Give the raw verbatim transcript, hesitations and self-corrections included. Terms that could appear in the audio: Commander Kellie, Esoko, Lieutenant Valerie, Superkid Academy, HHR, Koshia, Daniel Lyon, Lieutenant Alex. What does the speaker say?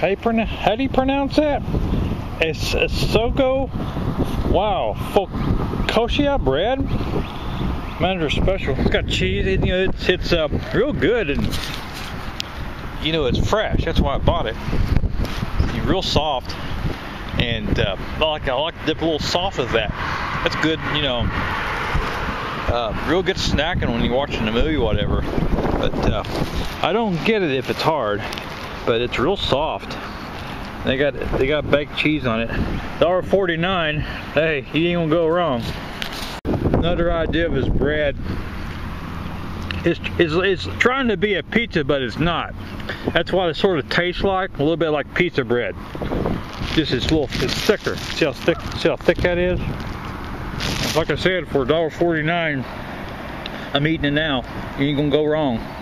How do you, pro how do you pronounce it? It's Esoko. Wow. Koshia bread. Man, they're special. It's got cheese. It, you know, it's it's uh, real good, and you know it's fresh. That's why I bought it. It's real soft, and uh, I like I like to dip a little sauce with that. That's good. You know, uh, real good snacking when you're watching a movie, or whatever. But uh, I don't get it if it's hard. But it's real soft. They got they got baked cheese on it. one forty-nine. Hey, you ain't gonna go wrong. Another idea of his bread. It's, it's it's trying to be a pizza, but it's not. That's why it sort of tastes like a little bit like pizza bread. Just it's a little it's thicker. See how thick see how thick that is? Like I said, for one forty-nine, I'm eating it now. You ain't gonna go wrong.